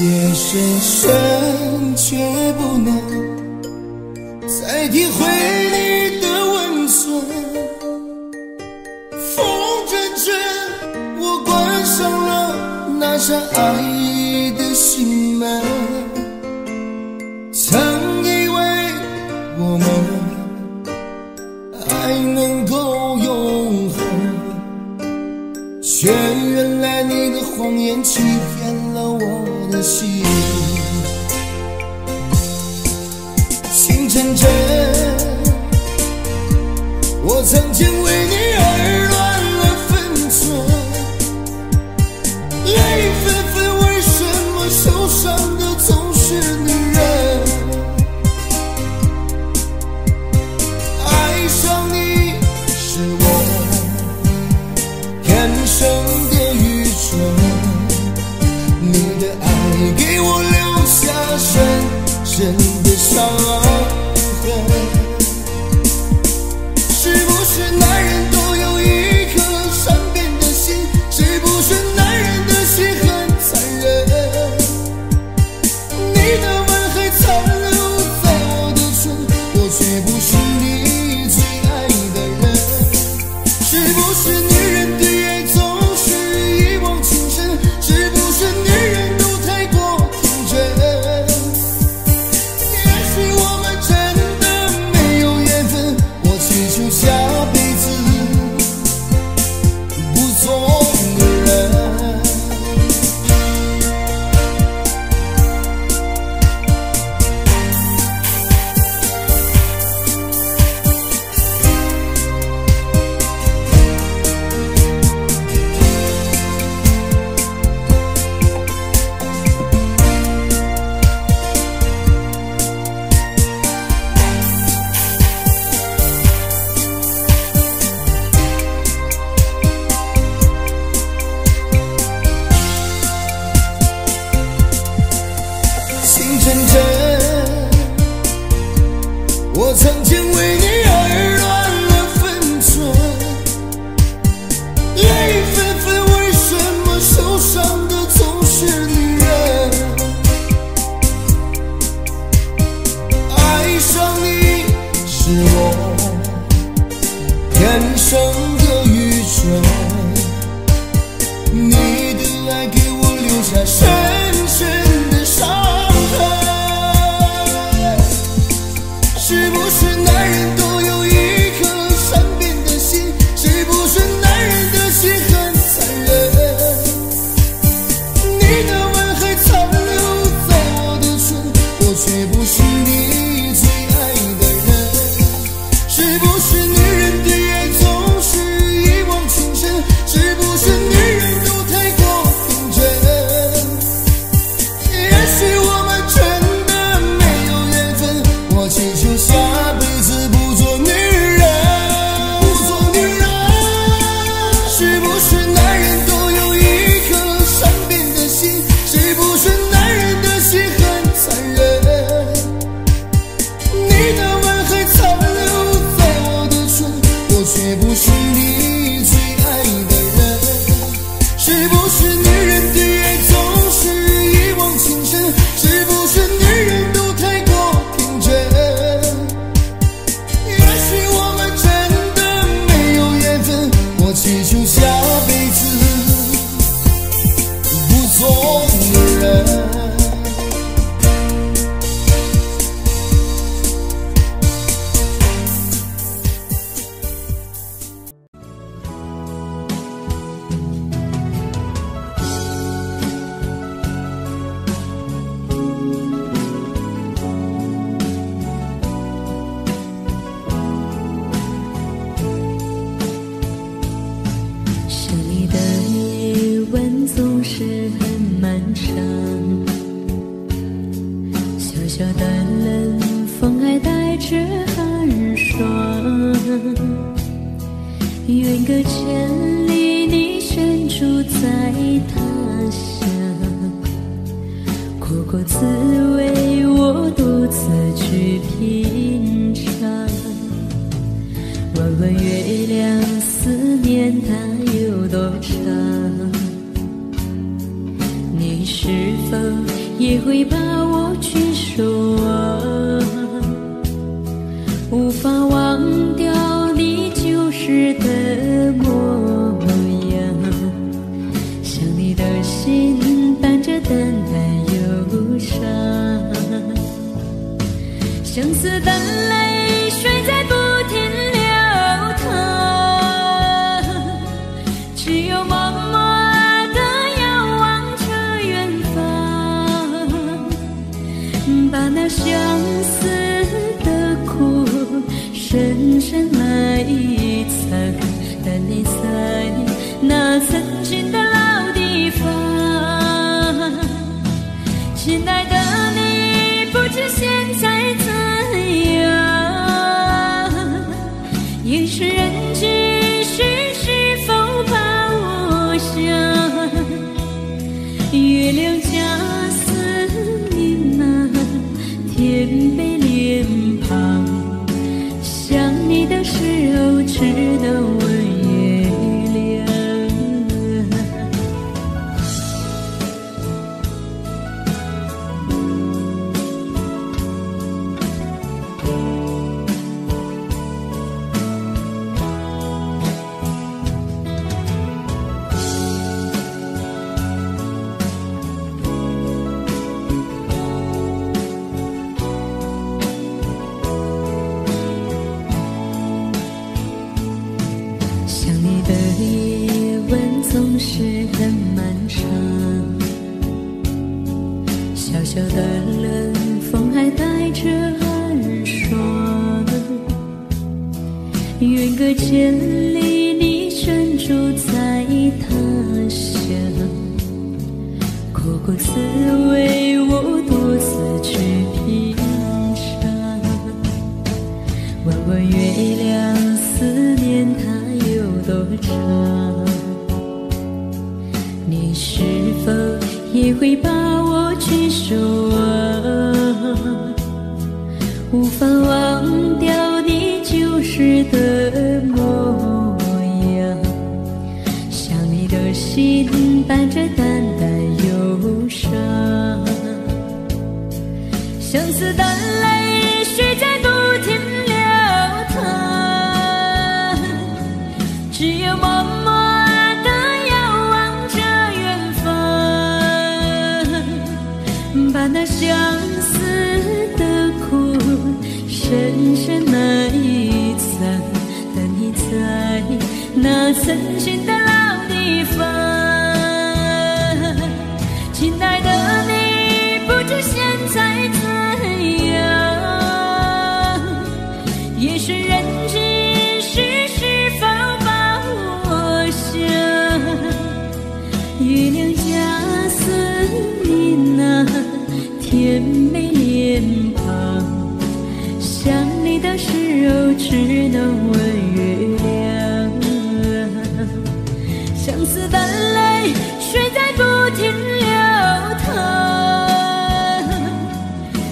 夜深深却不能再体会你的温存，风阵阵，我关上了那扇爱的心门。曾以为我们爱能够永恒，却原来你的谎言欺骗了我的心，情深深，我曾经为你而乱了分寸，泪纷纷，为什么受伤的总是女人？爱上你是我天生的愚蠢，你的爱给我留下深深的伤痕。是不是男人都有一颗善变的心？是不是男人的心很残忍？你的吻还残留在我的唇，我却不是你最爱的人。是不是女人对爱总是一往情深？是不是女人都太过天真？也许我们真的没有缘分，我祈求下辈子不做女人。我曾经为你而乱了分寸，泪纷纷，为什么受伤的总是女人？爱上你是我天生的愚蠢，你的爱给我留下深深的伤。是不是男人都有一颗善变的心？是不是男人的心很残忍？你的吻还残留在我的唇，我却不是你最爱的人。是不是女人对爱总是一往情深？是不是女人都太过天真？也许我们真的没有缘分，我祈求下辈子不做女人，不做女人。是不是男人都有一颗善变的心？是不是男人的心很残忍？你的吻还残留在我的唇，我却不是你最爱的人。是不是女人对爱总是一往情深？是不是女人都太过天真？也许我们真的没有缘分，我祈求下辈子不做女人。远隔千里，你身处在他乡，苦苦滋味我独自去品尝。弯弯月亮，思念它有多长？你时分也会把我去守望，无法忘掉你旧时的模样，想你的心伴着淡淡忧伤，相思的泪水在不停流淌，只有梦把那相思的苦深深埋藏，但你在那曾经的老地方。亲爱的你，不知现在怎样，夜深人静时是否把我想，月亮加思念啊甜美脸庞，想你的时候直到我月总是很漫长，小小的冷风还带着寒霜，远隔千里你身处在他乡，苦苦滋味我独自去品尝，问问月亮思念它有多长，你是否也会把我去守望，无法忘掉你旧时的模样，想你的心伴着淡淡忧伤，相思的泪水在不停流淌，只有梦把那相思的苦深深埋藏，但你在那曾经的老地方。亲爱的你，不知现在怎样，夜深人静时是否把我想，月亮加思念啊甜美脸庞，想你的时候只能问月亮，相思的泪水在不停流淌，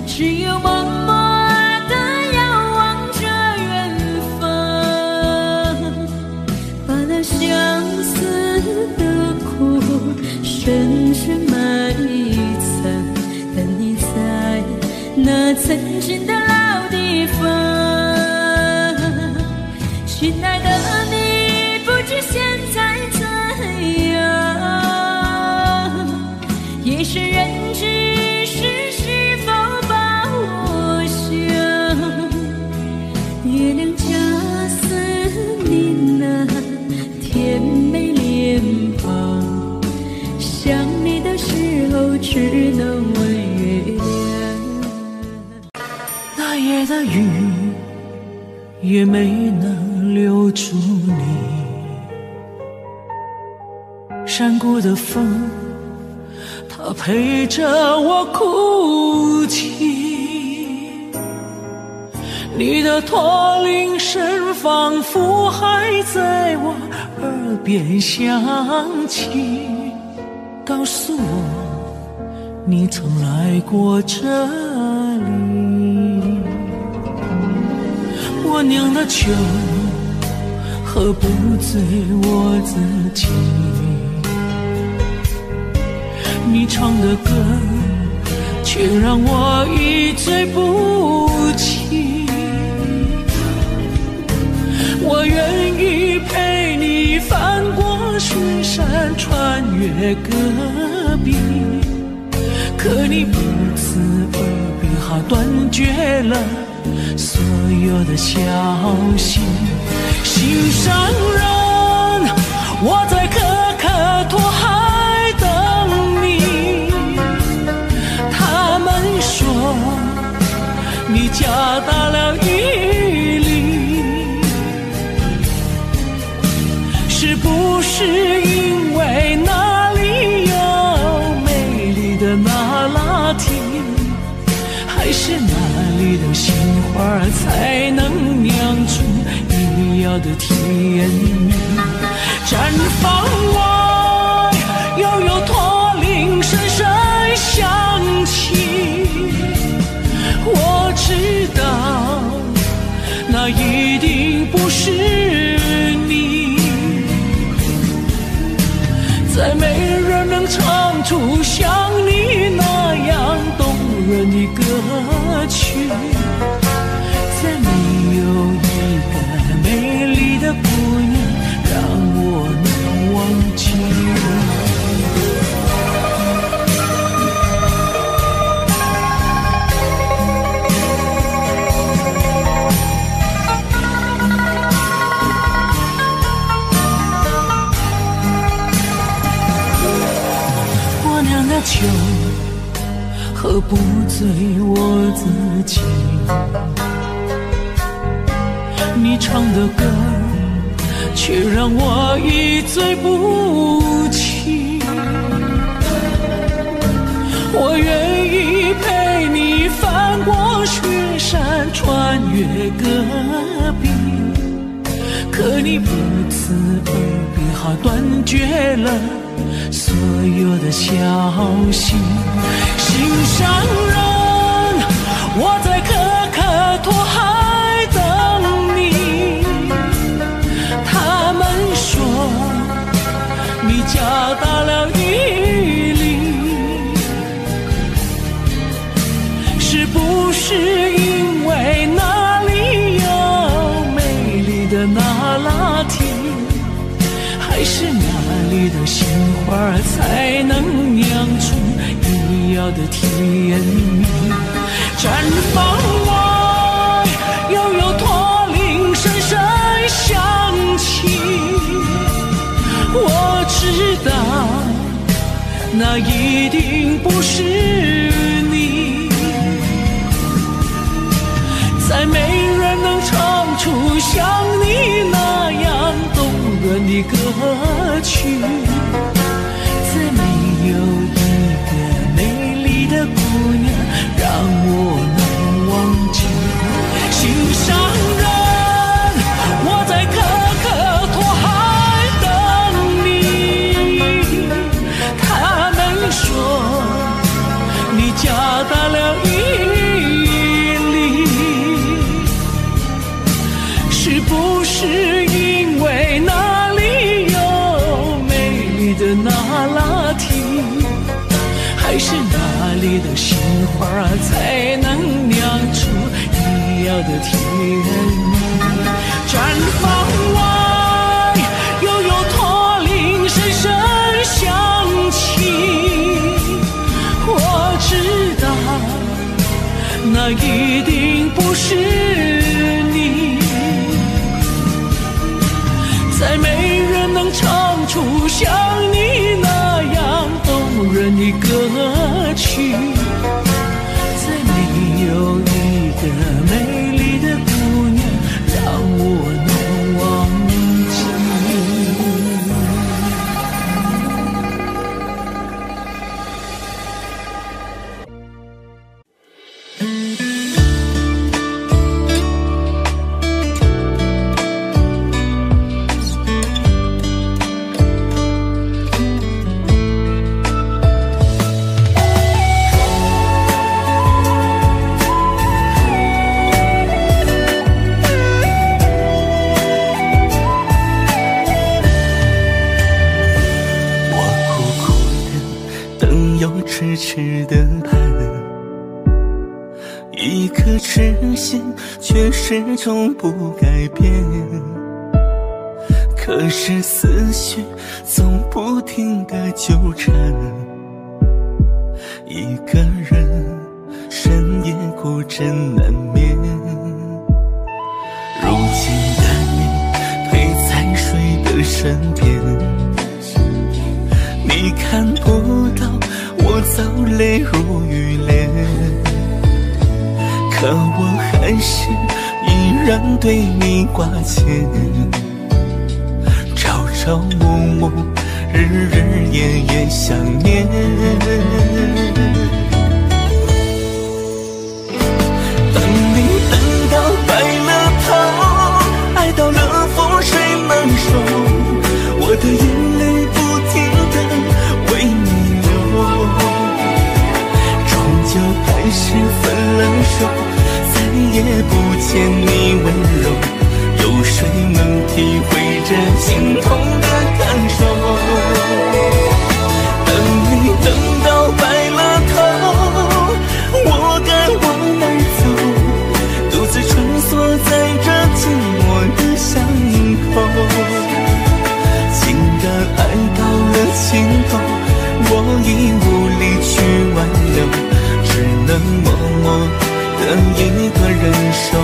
只有默默地遥望着远方，把那相思的苦深深埋藏，在那曾经的老地方。亲爱的你，不知现在怎样，夜深人静时是否把我想，月亮加思念啊甜美脸庞，想你的时候只能问的雨也没能留住你，山谷的风它陪着我哭泣，你的驼铃声仿佛还在我耳边响起，告诉我你曾来过这里。我酿的酒喝不醉我自己，你唱的歌，却让我一醉不起。我愿意陪你翻过雪山，穿越戈壁，可你不辞而别，好断绝了所有的消息。心上人，我在可可托海等你。他们说你嫁到了伊犁，是不是因为那里有美丽的那拉提，还是哪里的杏花才能酿出你要的甜蜜？绽放外，悠悠驼铃声声响起。我知道，那一定不是你。再没人能唱出像你那样动人的歌曲，再没有一个美丽的姑娘让我能忘记。酒喝不醉我自己，你唱的歌却让我一醉不起。我愿意陪你翻过雪山，穿越戈壁，可你不辞而别，好断绝了所有的消息。心上人，我在可可托海等你。他们说你嫁到了伊犁，是不是因为那里有美丽的那拉提，还是哪里的杏花才能酿出你要的甜蜜？绽放外，悠悠驼铃声声响起。我知道，那一定不是你。再没人能唱出像你那样动人的歌曲，再没有一个美丽的姑娘让我能忘记。心上人，我在可可托海等你。他们说你嫁到了伊犁，不是因为那里有美丽的那拉提，还是哪里的杏花才能酿出你要的甜蜜？绽放外，悠悠驼铃声声响起。我知道，那一定不是你。再没人能唱出像你那样动人的歌曲，再没有一个美丽的姑娘让我能忘痴痴的盼，一颗痴心却始终不改变。可是思绪总不停的纠缠，一个人深夜孤枕难眠。如今的你陪在谁的身边？你看不到我早泪如雨涟。 可我还是依然对你挂牵，朝朝暮暮，日日夜夜想念。当你等到白了头，爱到了覆水难收，我的眼泪不停地为你流，终究还是分了手。 也不见你温柔，有谁能体会这心痛的感受？等你等到白了头，我该往哪走？独自穿梭在这寂寞的巷口，情感爱到了尽头，我已无力去挽留，只能默默 等一个人守候。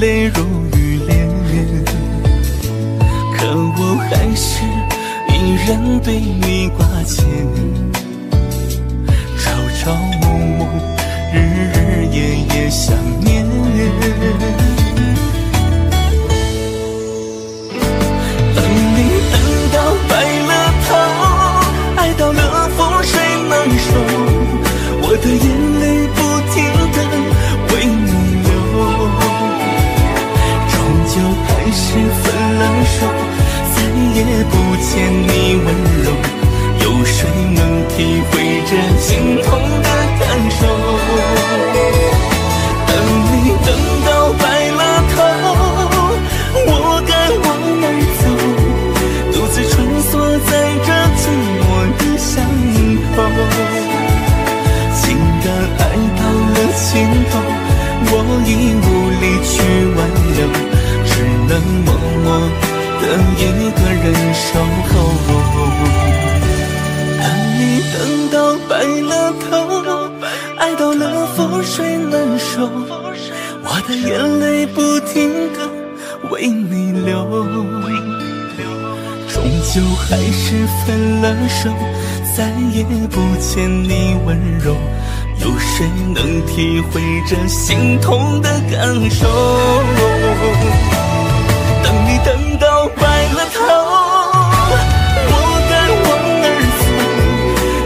泪如雨涟，可我还是依然对你挂牵，朝朝暮暮，日日夜夜想念。当你等到白了头，爱到了覆水难收，我的眼泪不停地为你流。 就还是分了手，再也不见你温柔，有谁能体会这心痛的感受？等你等到白了头，我该往哪走？独自穿梭在这寂寞的巷口，情感爱到了尽头，我已无力去挽留。 只能默默的一个人守候。当你等到白了头，爱到了覆水难收，我的眼泪不停地为你流。终究还是分了手，再也不见你温柔，有谁能体会这心痛的感受？ 你等到白了头，我该往哪儿走？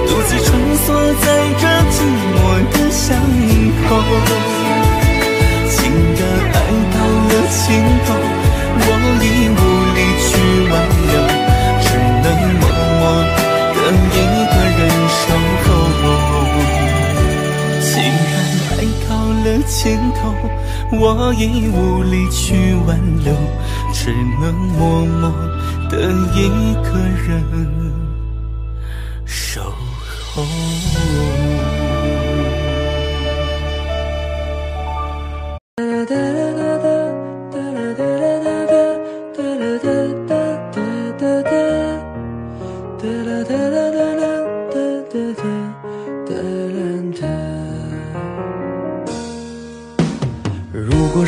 独自穿梭在这寂寞的巷口，情感爱到了尽头，我已无力去挽留，只能默默的一个人守候。情感爱到了尽头。 我已无力去挽留，只能默默的一个人守候。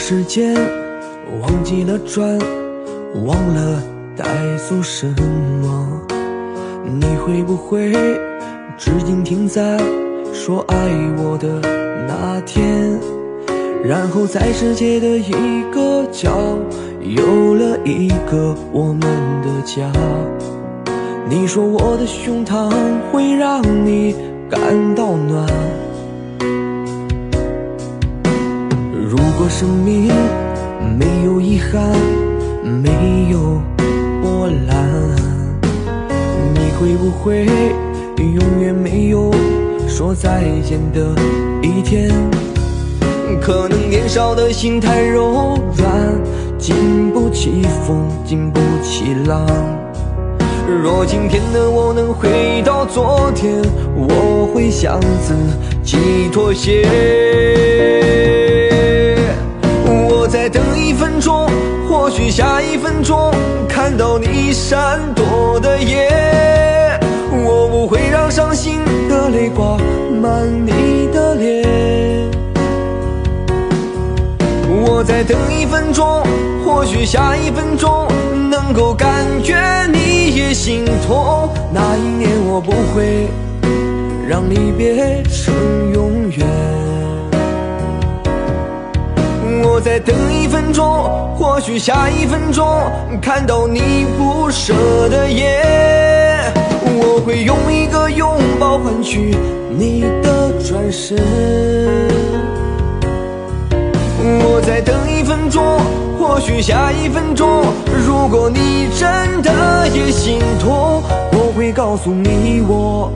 时间忘记了转，忘了带走什么？你会不会至今停在说爱我的那天？然后在世界的一个角，有了一个我们的家。你说我的胸膛会让你感到暖。如果生命没有遗憾，没有波澜，你会不会永远没有说再见的一天？可能年少的心太柔软，经不起风，经不起浪。若今天的我能回到昨天，我会向自己妥协。我再等一分钟，或许下一分钟看到你闪躲的眼，我不会让伤心的泪挂满你的脸。我再等一分钟，或许下一分钟能够感觉你也心痛。那一年我不会让离别成永远。我再等一分钟，或许下一分钟看到你不舍的眼，我会用一个拥抱换取你的转身。我再等一分钟，或许下一分钟，如果你真的也心痛，我会告诉你我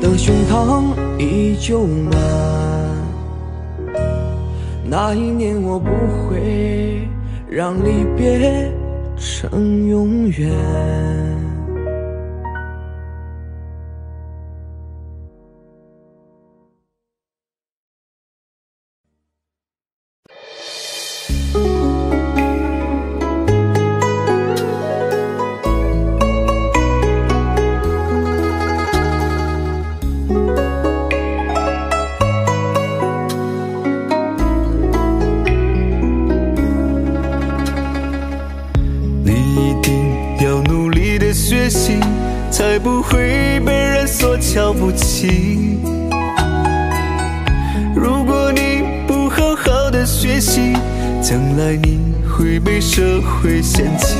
的胸膛依旧满。那一年我不会让离别成永远。才不会被人所瞧不起。如果你不好好的学习，将来你会被社会嫌弃。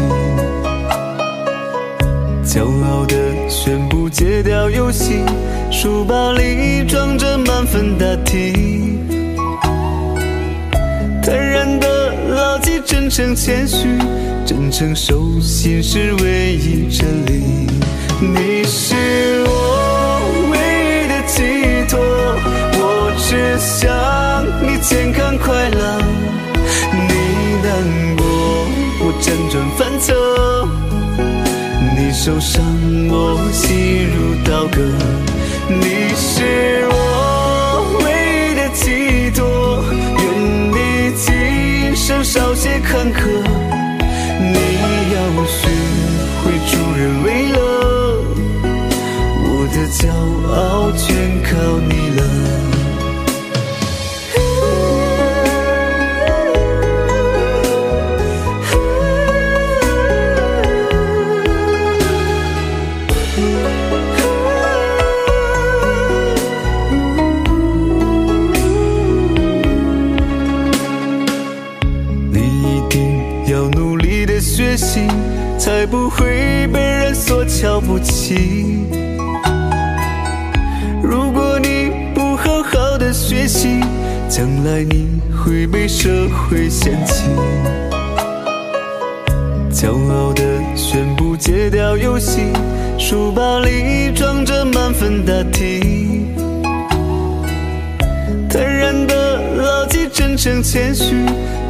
骄傲的宣布戒掉游戏，书包里装着满分答题。坦然的牢记真诚谦虚，真诚守信是唯一真理。你是我唯一的寄托，我只想你健康快乐。你难过，我辗转反侧；你受伤，我心如刀割。你是我唯一的寄托，愿你今生少些坎坷。你要学会助人为乐，我的骄傲全靠你了。你一定要努力的学习，才不会被人所瞧不起。如果你不好好的学习，将来你会被社会嫌弃。骄傲的宣布戒掉游戏，书包里装着满分答题。坦然的牢记真诚谦虚，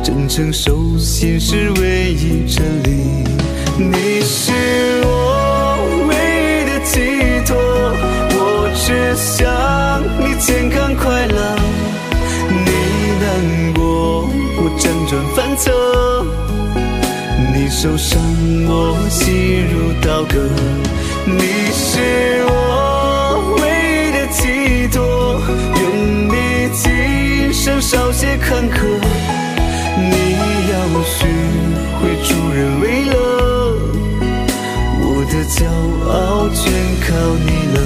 真诚守信是唯一真理。你是我唯一的寄托，只想你健康快乐。你难过，我辗转反侧；你受伤，我心如刀割。你是我唯一的寄托，愿你今生少些坎坷。你要学会助人为乐，我的骄傲全靠你了。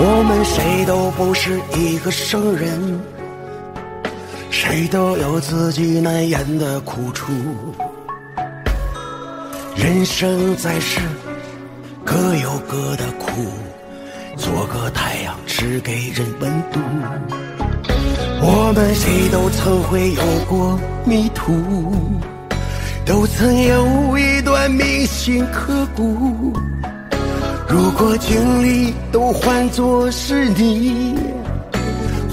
我们谁都不是一个圣人，谁都有自己难言的苦楚。人生在世，各有各的苦，做个太阳，只给人温度。我们谁都曾会有过迷途，都曾有一段铭心刻骨。如果经历都换作是你，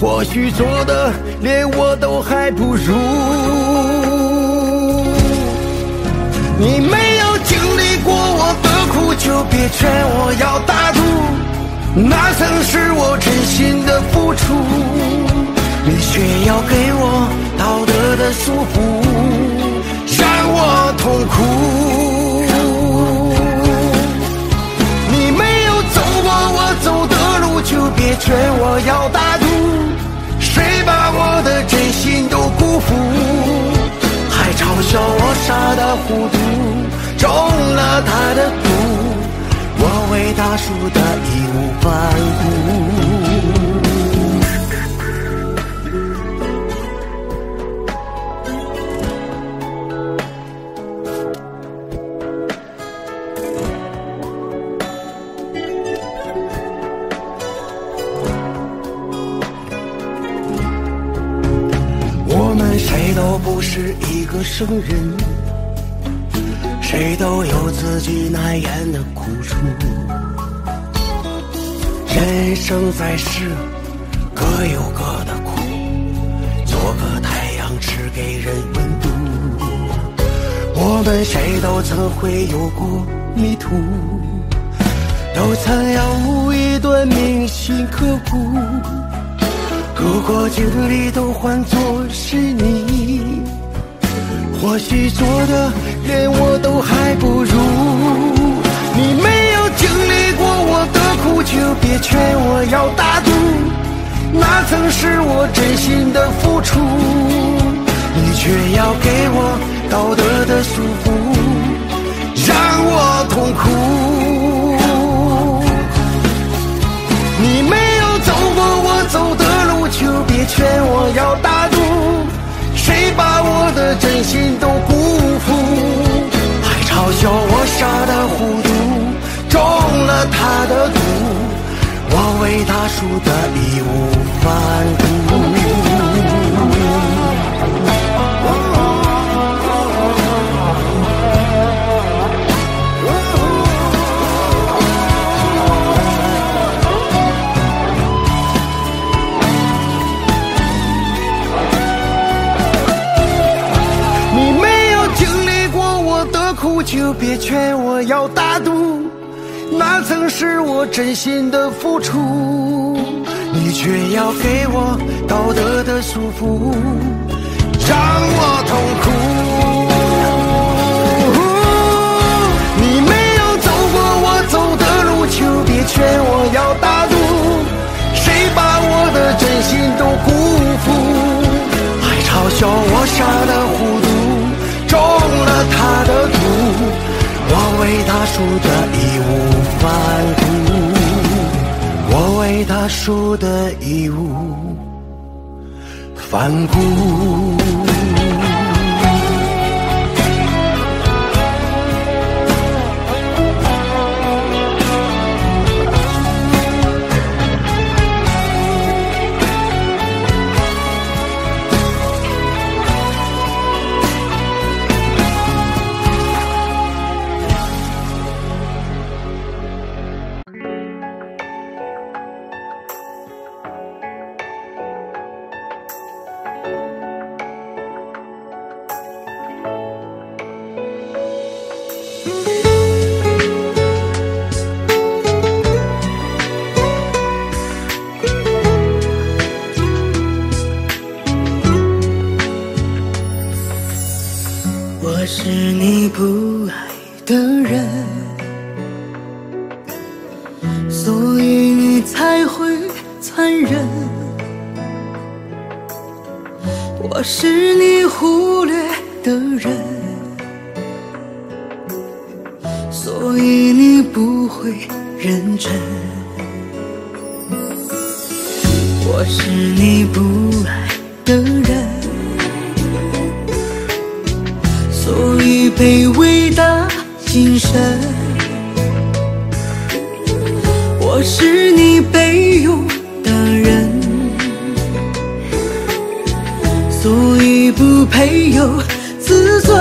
或许做的连我都还不如。你没有经历过我的苦，就别劝我要大度，那曾是我真心的付出，你却要给我道德的束缚，让我痛苦。就别劝我要大度，谁把我的真心都辜负，还嘲笑我傻的糊涂，中了他的毒，我为他输得义无反顾。不是一个圣人，谁都有自己难言的苦楚。人生在世，各有各的苦，做个太阳，只给人温度。我们谁都曾会有过迷途，都曾有一段铭心刻骨。如果经历都换作是你，或许做的连我都还不如。你没有经历过我的苦，就别劝我要大度，那曾是我真心的付出，你却要给我道德的束缚，让我痛苦。你没有走过我走的，就别劝我要大度，谁把我的真心都辜负，还嘲笑我傻的糊涂，中了他的毒，我为他输得义无反就别劝我要大度，那曾是我真心的付出，你却要给我道德的束缚，让我痛苦。你没有走过我走的路，就别劝我要大度，谁把我的真心都辜负，还嘲笑我傻的糊涂，中了他的毒，我为他输得义无反顾，我为他输得义无反顾。所以你不会认真，我是你不爱的人，所以卑微的精神，我是你备用的人，所以不配有自尊。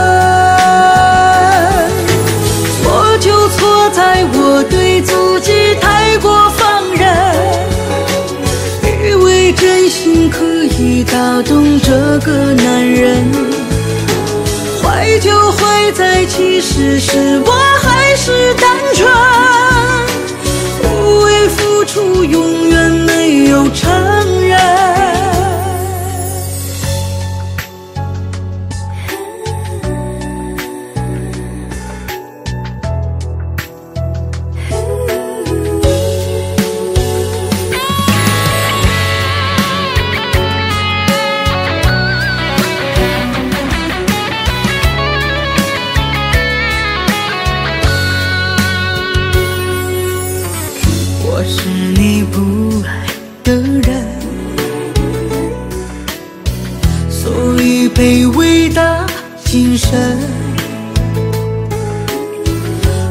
错就错在我对自己太过放任，以为真心可以打动这个男人，坏就坏在其实是我还是单纯，付出永远没有承认。我是你不爱的人，所以卑微的精神，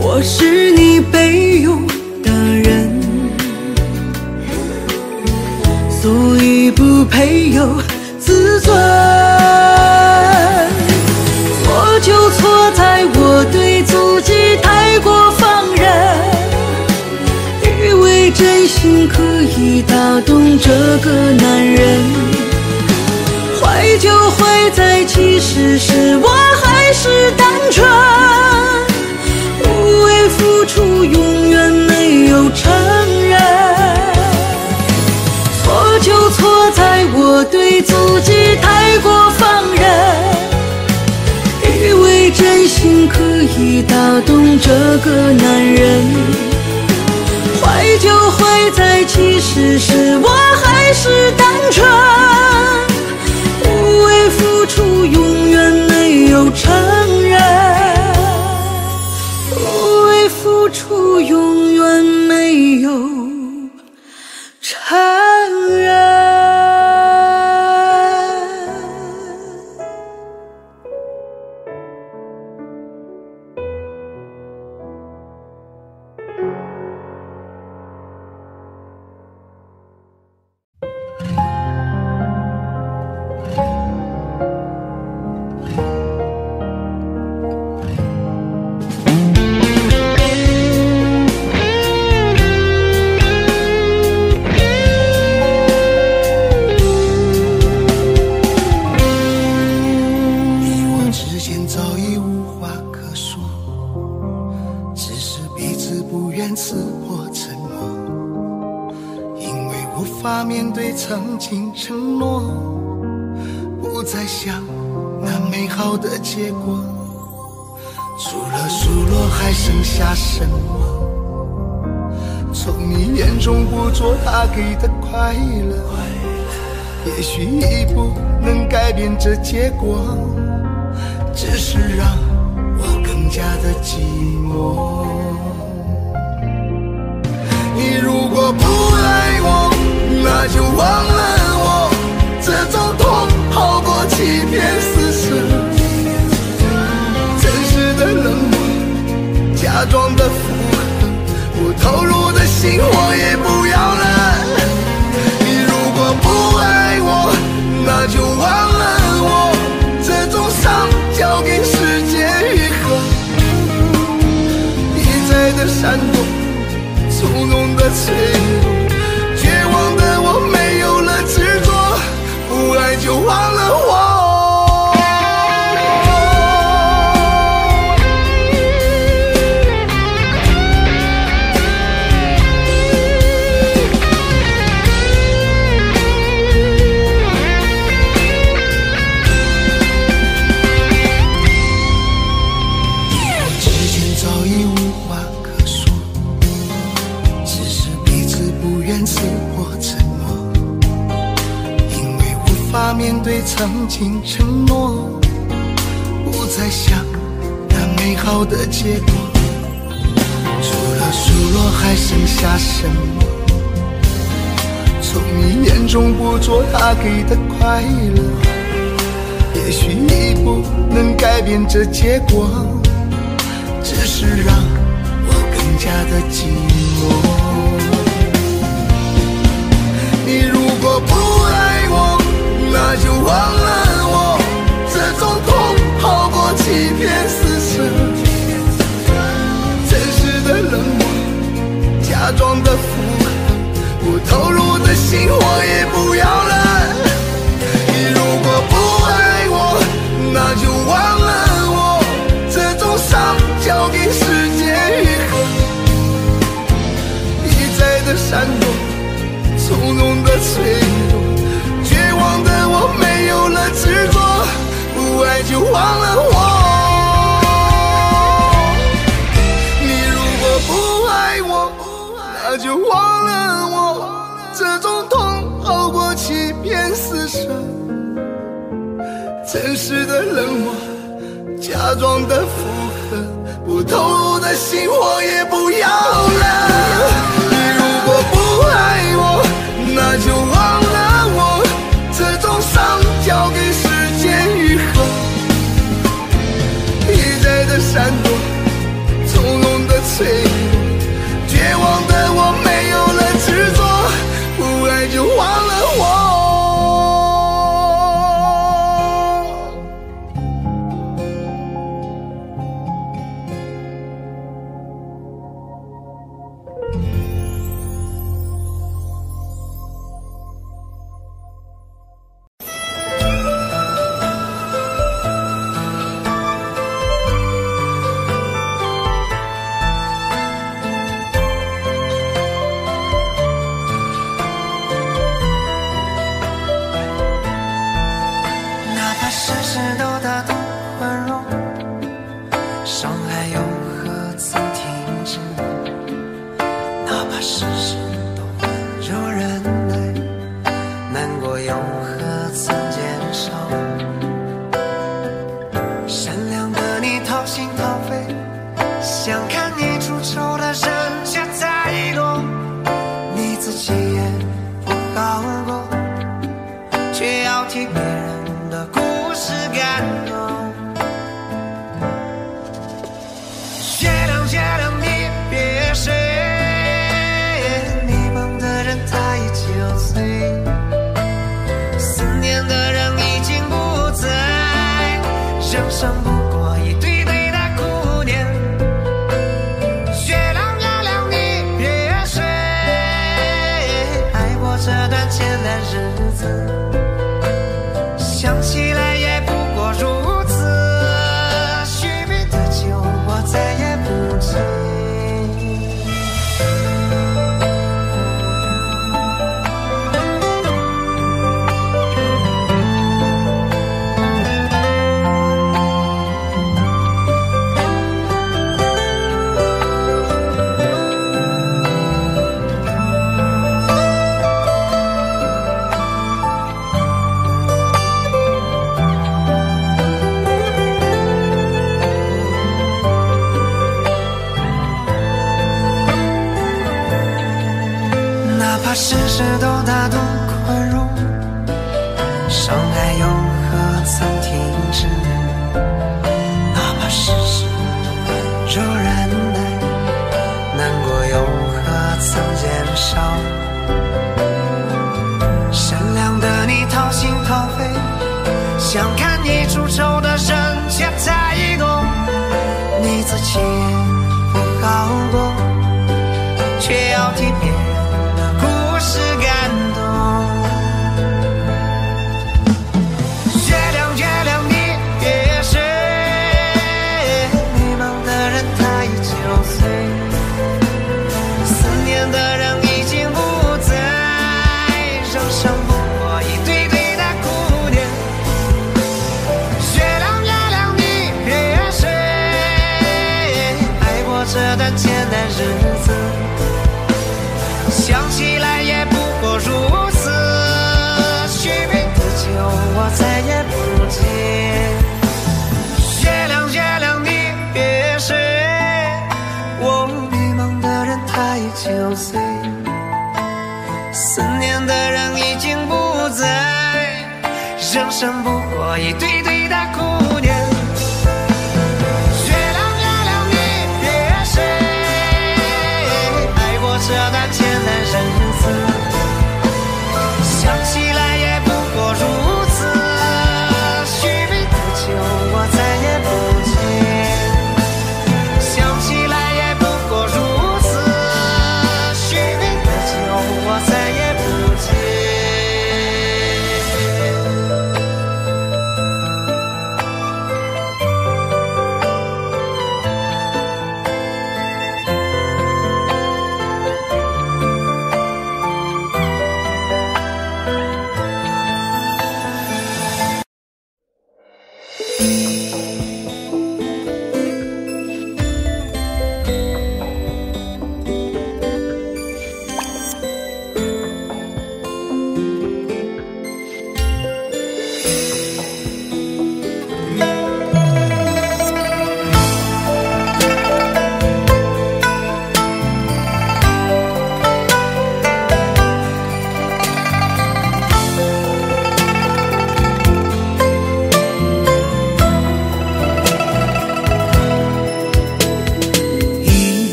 我是你备用的人，所以不配有自尊。错就错在我对自己太过放任，真心可以打动这个男人，坏就坏在其实是我还是单纯，无谓付出永远没有承认。错就错在我对自己太过放任，以为真心可以打动这个男人，坏就坏在其实是我还是单纯，无谓付出永远没有承认，无谓付出永远没有承认。曾经承诺不再想那美好的结果，除了数落还剩下什么？从你眼中捕捉他给的快乐，也许已不能改变这结果，只是让我更加的寂寞。你如果不爱我，那就忘了我，这种痛好过欺骗施舍。真实的冷漠，假装的附和，我投入的心我也不要了。你如果不爱我，那就忘了我，这种伤交给时间愈合。一再的闪躲，从容的脆弱，不爱就忘了我。对曾经承诺不再想那美好的结果，除了数落还剩下什么？从你眼心中捕捉他给的快乐。也许你不能改变这结果，只是让我更加的寂寞。你如果不爱我，那就忘了我，这种痛好过欺骗施舍。真实的冷漠，假装的附和，不投入的心我也不要了。你如果不爱我，那就忘了我，这种伤交给时间愈合。一再的闪躲，从容的脆弱，绝望的我没有了执着，不爱就忘了我。你如果不爱我，那就忘了我，这种痛好过欺骗施舍。真实的冷漠，假装的附和，不投入的心我也不要了。你如果不爱我，那就忘了我，这种伤交给时间愈合。一再的闪躲，从容的脆弱，绝望的我没有了执着，不爱就忘了我。思念的人已经不在，思念的人已经不在，人生不过一堆堆的苦念。月亮月亮你别睡，爱过这段艰难日子，想起来也不过如此，续杯的酒我再也不见，想起来也不过如此，续杯的酒我再也不见。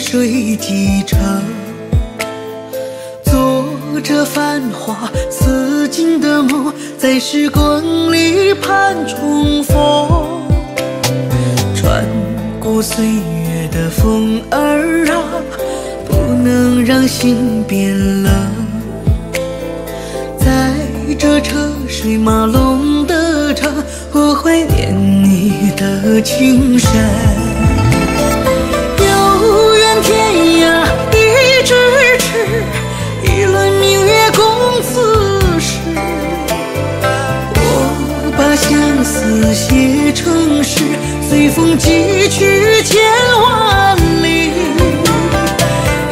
水几程，做着繁华似锦的梦，在时光里盼重逢。穿过岁月的风儿啊，不能让心变冷。在这车水马龙的城，我怀念你的青山。相思写成诗，随风寄去千万里。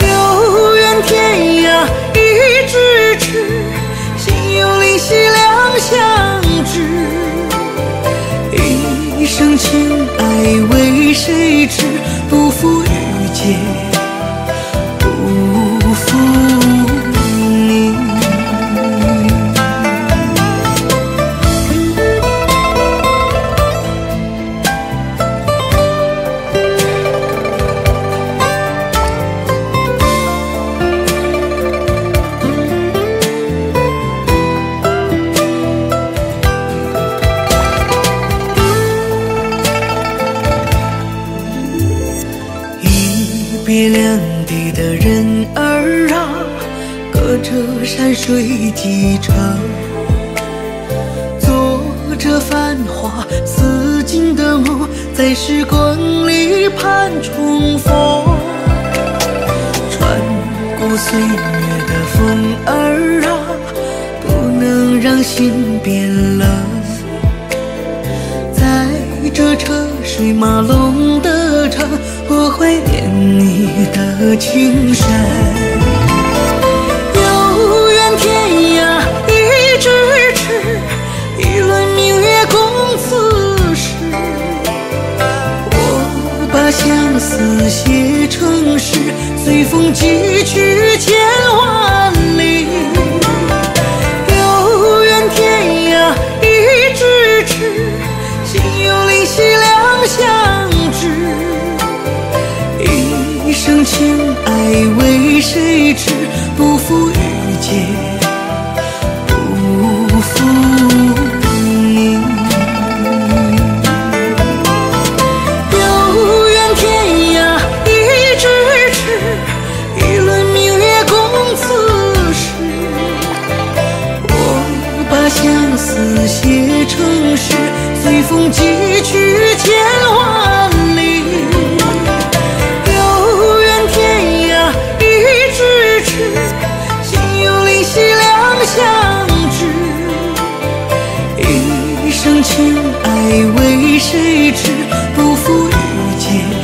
流远天涯一咫尺，心有灵犀两相知。一生情爱为谁痴？不负遇见。水几程，做着繁华似锦的梦，在时光里盼重逢。穿过岁月的风儿啊，不能让心变冷。在这车水马龙的城，我怀念你的青山。相思写成诗，随风寄去千万里。流远天涯一咫尺，心有灵犀两相知。一生情爱为谁痴？不负遇见。随风寄去千万里，流远天涯一咫尺，心有灵犀两相知。一生情爱为谁痴？不负遇见。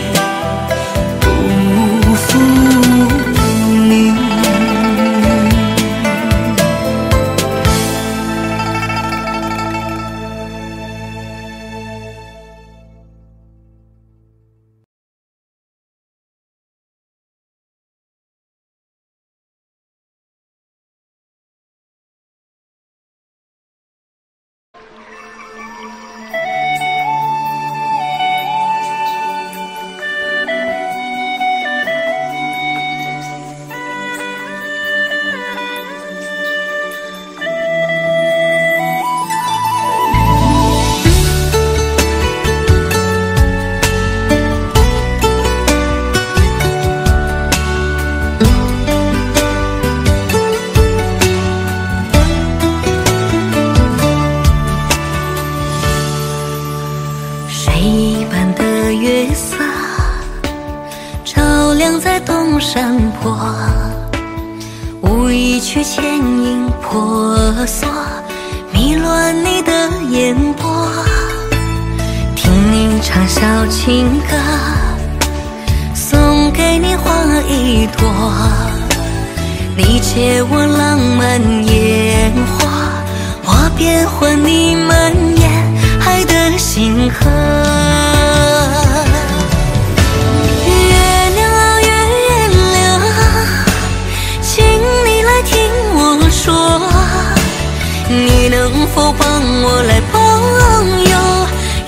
曾在东山坡，无意去牵引婆娑，迷乱你的眼波。听你唱小情歌，送给你花一朵。你借我浪漫烟火，我便还你满眼爱的星河。 能否帮我来保佑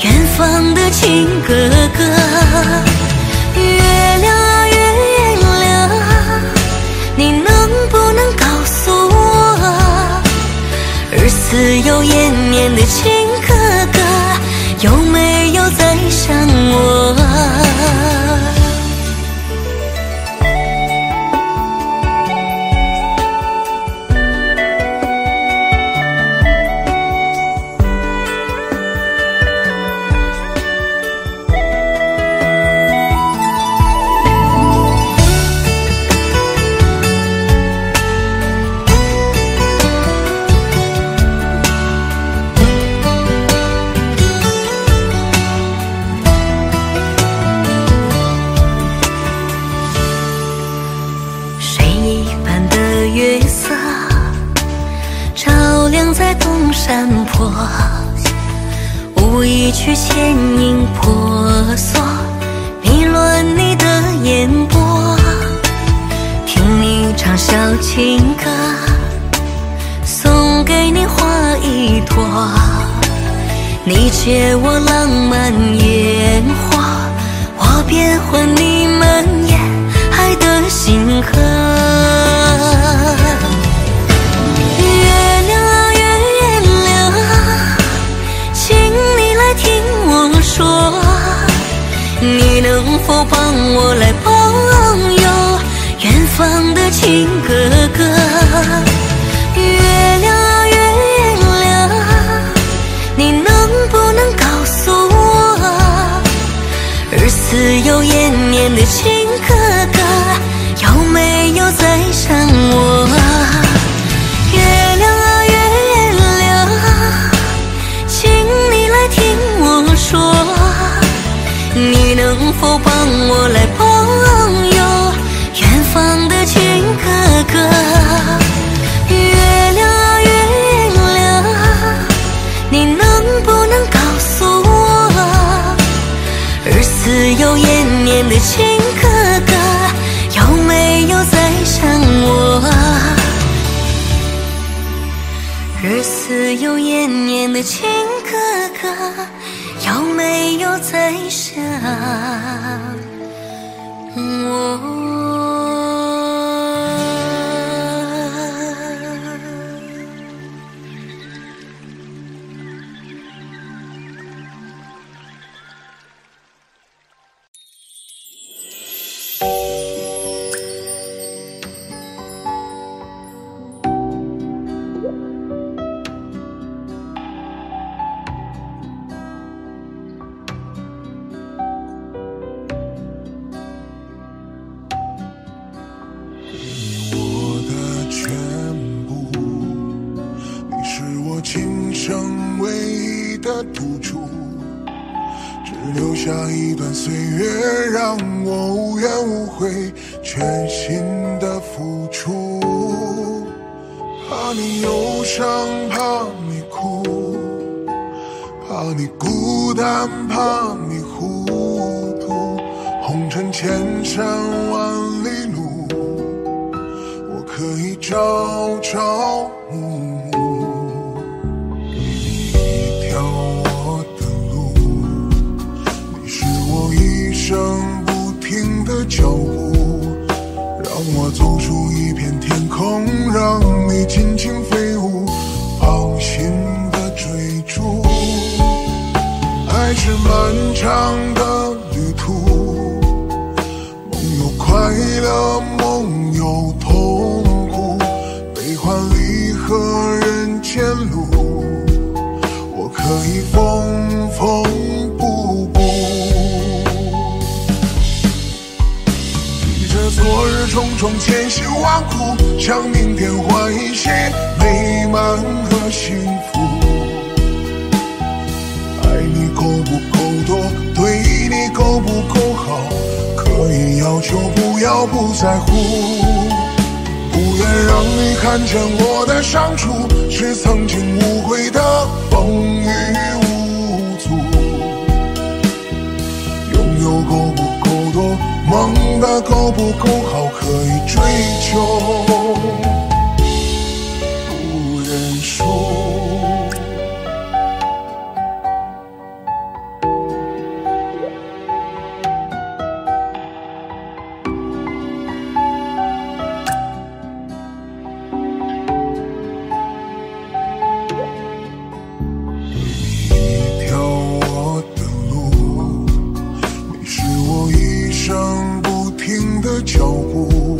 远方的情哥哥？月亮啊月亮，你能不能告诉我，日思又延绵的情哥哥有没有在想我？ 山坡，无意去牵引婆娑，迷乱你的眼波。听你唱小情歌，送给你花一朵。你借我浪漫烟火，我便还你满眼爱的星河。 能否帮我来保佑远方的情哥哥？月亮啊月亮，你能不能告诉我，日思又延绵的情哥哥有没有在想我？月亮啊月亮，请你来听我说。 你能否帮我来保佑远方的情哥哥？月亮啊月亮，你能不能告诉我，日思又延绵的情哥哥有没有在想我？日思又延绵的情哥哥。 有没有在想我？这昨日种种千辛万苦，向明天换一些美满和幸福。爱你够不够多，对你够不够好，可以要求不要不在乎。不愿让你看见我的伤处，是曾经无悔的风雨无阻。拥有够不够多？ 梦的够不够好，可以追求，不认输。你一条我的路，你是我一生 的脚步，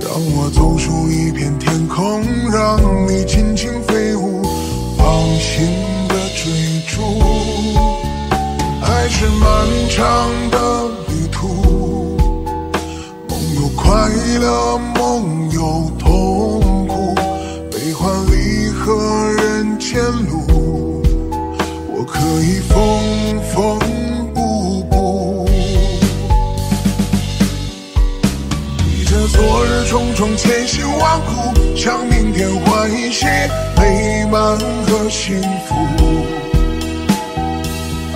让我走出一片天空，让你尽情飞舞，放心的追逐。爱是漫长的旅途，梦有快乐，梦有痛苦，悲欢离合人间路，我可以风风。昨日种种千辛万苦，向明天换一些美满和幸福。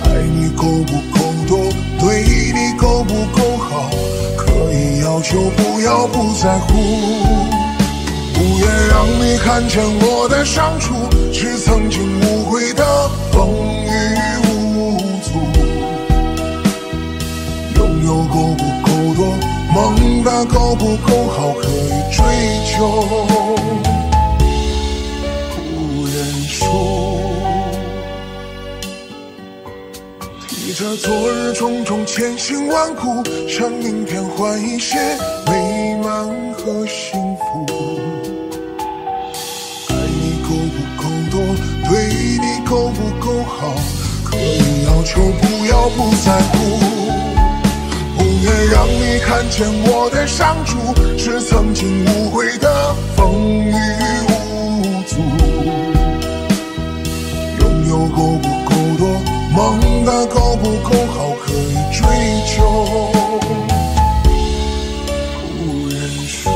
爱你够不够多，对你够不够好，可以要求不要不在乎。不愿让你看见我的伤处，是曾经无悔的风雨无阻。拥有够不够多？ 梦的够不够好，可以追求，不认输。提着昨日种种千辛万苦，向明天换一些美满和幸福。爱你够不够多，对你够不够好，可以要求不要不在乎。 不愿让你看见我的伤处，是曾经无悔的风雨无阻。拥有够不够多，梦的够不够好，可以追求，不认输。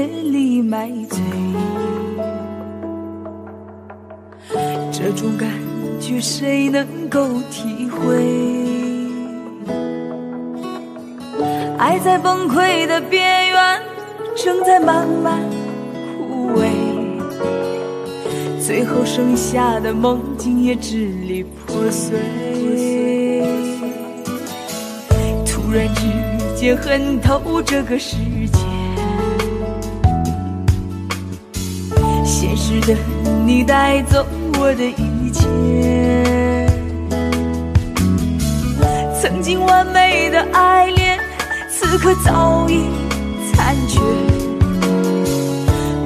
夜里买醉，这种感觉谁能够体会？爱在崩溃的边缘，正在慢慢枯萎，最后剩下的梦境也支离破碎。突然之间恨透这个世界，现实的你带走我的一切，曾经完美的爱恋此刻早已残缺，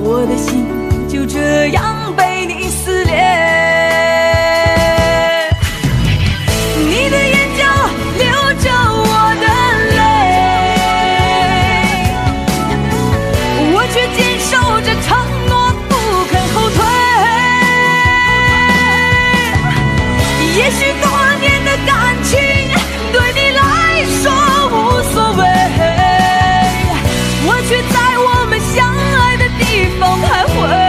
我的心就这样被你撕裂。你的眼角流着我的泪，我却坚守着承诺不肯后退。也许多年的感情对你来说无所谓，我却在我们相爱的地方徘徊。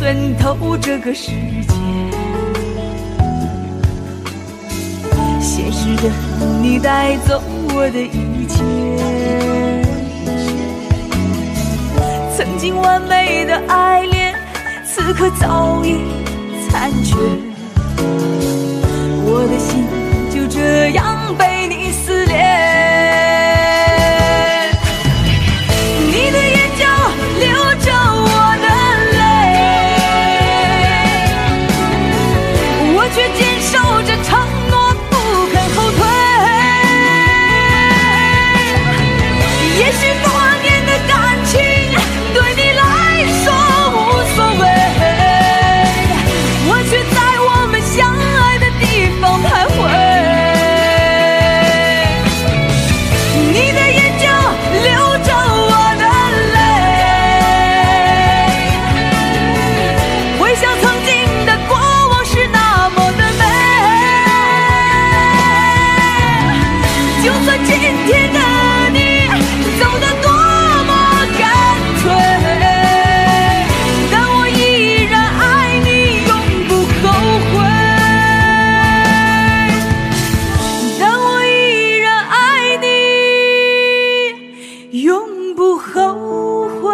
恨透这个世界，现实的你带走我的一切，曾经完美的爱恋此刻早已残缺，我的心就这样被你撕裂。你的眼角流着我的，却坚守着承诺不肯后退。也许多年的感情对你来说无所谓，我却在我们相爱的地方徘徊。你的眼角流着我的泪，回想曾经的过往今天的你走得多么干脆，但我依然爱你永不后悔，但我依然爱你永不后悔。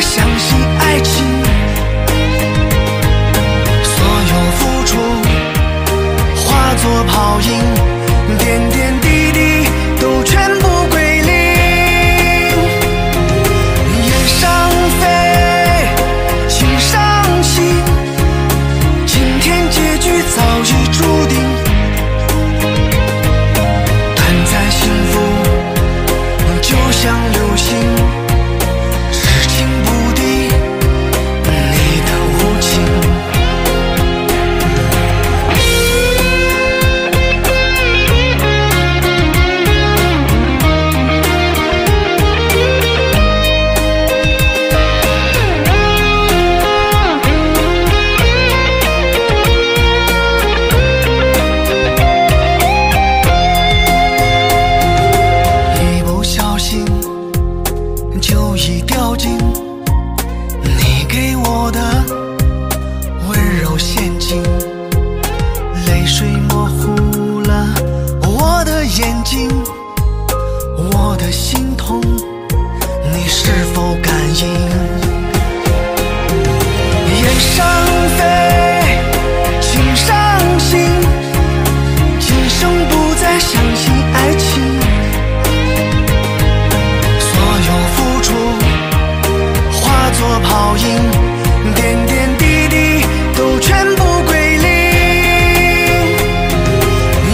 相信爱。口陷阱，泪水模糊了我的眼睛，我的心痛，你是否感应？雁上飞，情上行，今生不再相信爱情，所有付出化作泡影，点点滴滴都全部归零。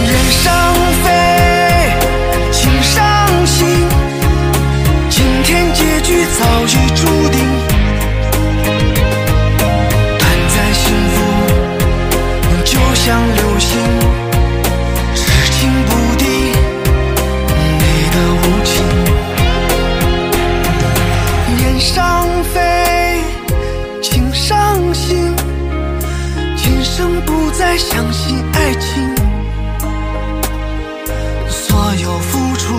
雁上飞，情上行，今天结局早已注定，短暂幸福就像流星。 再相信爱情，所有付出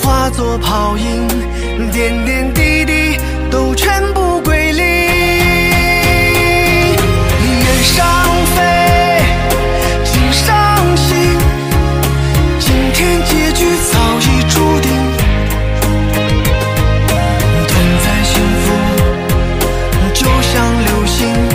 化作泡影，点点滴滴都全部归零。雁上飞，情上行，今天结局早已注定，短暂幸福就像流星。